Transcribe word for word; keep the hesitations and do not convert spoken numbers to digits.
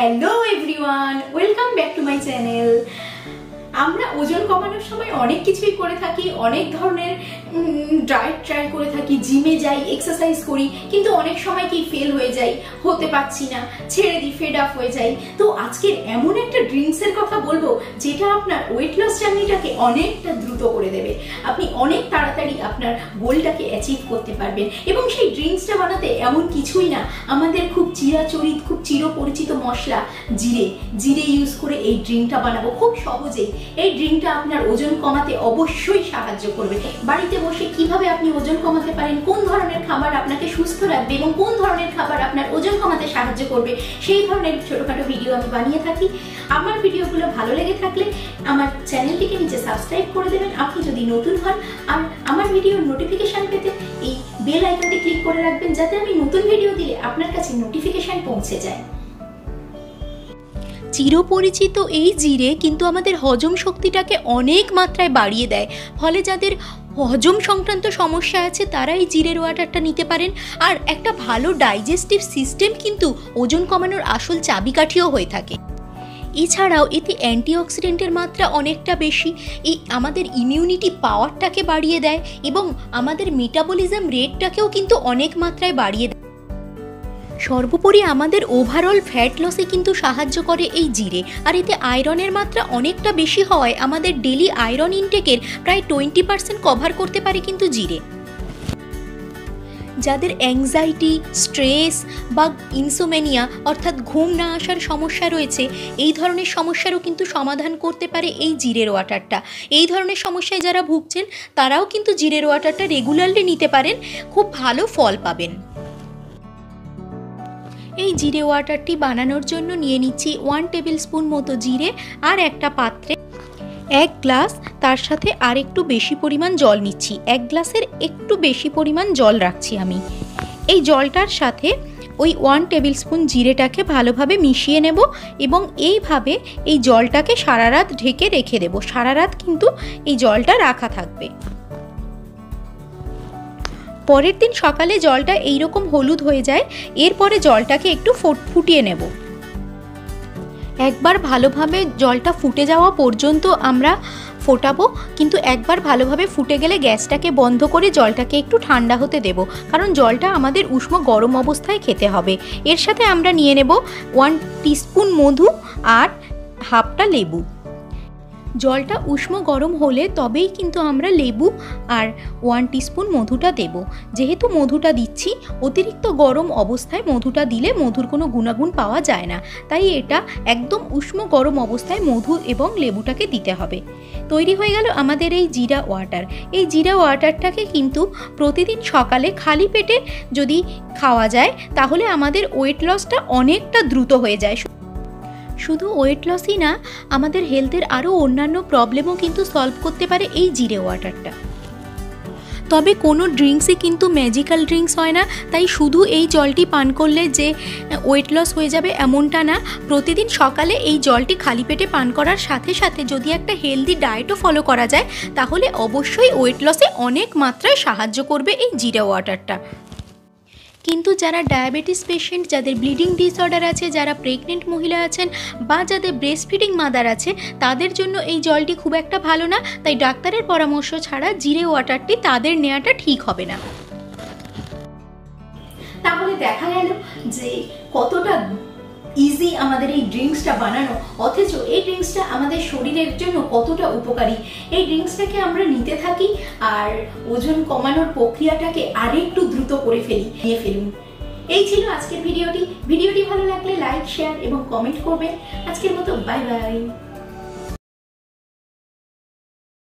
Hello everyone welcome back to my channel. আমরা ওজন কমানোর সময় অনেক কিছুই করে থাকি, অনেক ধরনের ডায়েট ট্রাই করে থাকি, জিমে যাই, এক্সারসাইজ করি, কিন্তু অনেক সময় কি ফেল হয়ে যাই, হতে পারছি না, ছেড়ে দিই, ফেড আপ হয়ে যাই। তো আজকের এমন একটা ড্রিঙ্কসের কথা বলবো যেটা আপনার ওয়েট লস জার্নিটাকে অনেকটা দ্রুত করে দেবে। আপনি অনেক তাড়াতাড়ি আপনার গোলটাকে অ্যাচিভ করতে পারবেন। এবং সেই ড্রিঙ্কসটা বানাতে এমন কিছুই না, আমাদের খুব চিরাচরিত, খুব চিরপরিচিত মশলা জিরে, জিরে ইউজ করে এই ড্রিঙ্কটা বানাবো খুব সহজেই। এই ড্রিঙ্কটা আপনার ওজন কমাতে অবশ্যই সাহায্য করবে। বাড়িতে বসে কিভাবে আপনি ওজন কমাতে পারেন, কোন ধরনের খাবার আপনাকে সুস্থ রাখবে এবং কোন ধরনের খাবার আপনার ওজন কমাতে সাহায্য করবে, সেই ধরনের ছোটখাটো ভিডিও আমি বানিয়ে থাকি। আমার ভিডিওগুলো ভালো লেগে থাকলে আমার চ্যানেলটিকে নিচে সাবস্ক্রাইব করে দেবেন আপনি যদি নতুন হন, আর আমার ভিডিওর নোটিফিকেশান পেতে এই বেল আইকনটি ক্লিক করে রাখবেন যাতে আমি নতুন ভিডিও দিলে আপনার কাছে নোটিফিকেশান পৌঁছে যায়। চিরপরিচিত এই জিরে কিন্তু আমাদের হজম শক্তিটাকে অনেক মাত্রায় বাড়িয়ে দেয়, ফলে যাদের হজম সংক্রান্ত সমস্যা আছে তারা এই জিরের ওয়াটারটা নিতে পারেন। আর একটা ভালো ডাইজেস্টিভ সিস্টেম কিন্তু ওজন কমানোর আসল চাবিকাঠিও হয়ে থাকে। এছাড়াও এতে অ্যান্টিঅক্সিডেন্টের মাত্রা অনেকটা বেশি, এই আমাদের ইমিউনিটি পাওয়ারটাকে বাড়িয়ে দেয় এবং আমাদের মেটাবলিজম রেটটাকেও কিন্তু অনেক মাত্রায় বাড়িয়ে দেয়। সর্বোপরি আমাদের ওভারঅল ফ্যাট লসে কিন্তু সাহায্য করে এই জিরে। আর এতে আয়রনের মাত্রা অনেকটা বেশি হওয়ায় আমাদের ডেলি আয়রন ইনটেকের প্রায় টোয়েন্টি পার্সেন্ট কভার করতে পারে কিন্তু জিরে। যাদের অ্যাংজাইটি, স্ট্রেস বা ইনসোমেনিয়া অর্থাৎ ঘুম না আসার সমস্যা রয়েছে, এই ধরনের সমস্যারও কিন্তু সমাধান করতে পারে এই জিরের ওয়াটারটা। এই ধরনের সমস্যায় যারা ভুগছেন তারাও কিন্তু জিরের ওয়াটারটা রেগুলারলি নিতে পারেন, খুব ভালো ফল পাবেন। এই জিরে ওয়াটারটি বানানোর জন্য নিয়ে নিচ্ছি ওয়ান টেবিল স্পুন মতো জিরে, আর একটা পাত্রে এক গ্লাস, তার সাথে আর একটু বেশি পরিমাণ জল নিচ্ছি। এক গ্লাসের একটু বেশি পরিমাণ জল রাখছি আমি। এই জলটার সাথে ওই ওয়ান টেবিল স্পুন জিরেটাকে ভালোভাবে মিশিয়ে নেব এবং এইভাবে এই জলটাকে সারা রাত ঢেকে রেখে দেব। সারা রাত কিন্তু এই জলটা রাখা থাকবে। পরের দিন সকালে জলটা এইরকম হলুদ হয়ে যায়, এরপরে জলটাকে একটু ফুটিয়ে নেব। একবার ভালোভাবে জলটা ফুটে যাওয়া পর্যন্ত আমরা ফোটাবো, কিন্তু একবার ভালোভাবে ফুটে গেলে গ্যাসটাকে বন্ধ করে জলটাকে একটু ঠান্ডা হতে দেব, কারণ জলটা আমাদের উষ্ণ গরম অবস্থায় খেতে হবে। এর সাথে আমরা নিয়ে নেব ওয়ান টিস্পুন মধু আর হাফটা লেবু। জলটা উষ্ণ গরম হলে তবেই কিন্তু আমরা লেবু আর ওয়ান টিস্পুন মধুটা দেব। যেহেতু মধুটা দিচ্ছি, অতিরিক্ত গরম অবস্থায় মধুটা দিলে মধুর কোনো গুণাগুণ পাওয়া যায় না, তাই এটা একদম উষ্ণ গরম অবস্থায় মধু এবং লেবুটাকে দিতে হবে। তৈরি হয়ে গেল আমাদের এই জিরা ওয়াটার। এই জিরা ওয়াটারটাকে কিন্তু প্রতিদিন সকালে খালি পেটে যদি খাওয়া যায় তাহলে আমাদের ওয়েট লসটা অনেকটা দ্রুত হয়ে যায়। শুধু ওয়েট লসই না, আমাদের হেলথের আরও অন্যান্য প্রবলেমও কিন্তু সলভ করতে পারে এই জিরে ওয়াটারটা। তবে কোনো ড্রিঙ্কসই কিন্তু ম্যাজিক্যাল ড্রিঙ্কস হয় না, তাই শুধু এই জলটি পান করলে যে ওয়েট লস হয়ে যাবে এমনটা না। প্রতিদিন সকালে এই জলটি খালি পেটে পান করার সাথে সাথে যদি একটা হেলদি ডায়েটও ফলো করা যায় তাহলে অবশ্যই ওয়েট লসে অনেক মাত্রায় সাহায্য করবে এই জিরা ওয়াটারটা। কিন্তু যারা ডায়াবেটিস পেশেন্ট, যাদের ব্লিডিং ডিসঅর্ডার আছে, যারা প্রেগনেন্ট মহিলা আছেন বা যাদের ব্রেস্ট ফিডিং মাদার আছে, তাদের জন্য এই জলটি খুব একটা ভালো না, তাই ডাক্তারের পরামর্শ ছাড়া জিরে ওয়াটারটি তাদের নেওয়াটা ঠিক হবে না। তাহলে দেখা গেল যে কতটা ইজি আমাদের এই ড্রিঙ্কসটা বানানো, অথচ এই ড্রিঙ্কসটা আমাদের শরীরের জন্য কতটা উপকারী। এই ড্রিঙ্কসটাকে আমরা নিতে থাকি আর ওজন কমানোর প্রক্রিয়াটাকে আরেকটু দ্রুত করে ফেলি নিয়ে ফেলুন। এই ছিল আজকের ভিডিওটি। ভিডিওটি ভালো লাগলে লাইক, শেয়ার এবং কমেন্ট করবেন। আজকের মতো বাই বাই।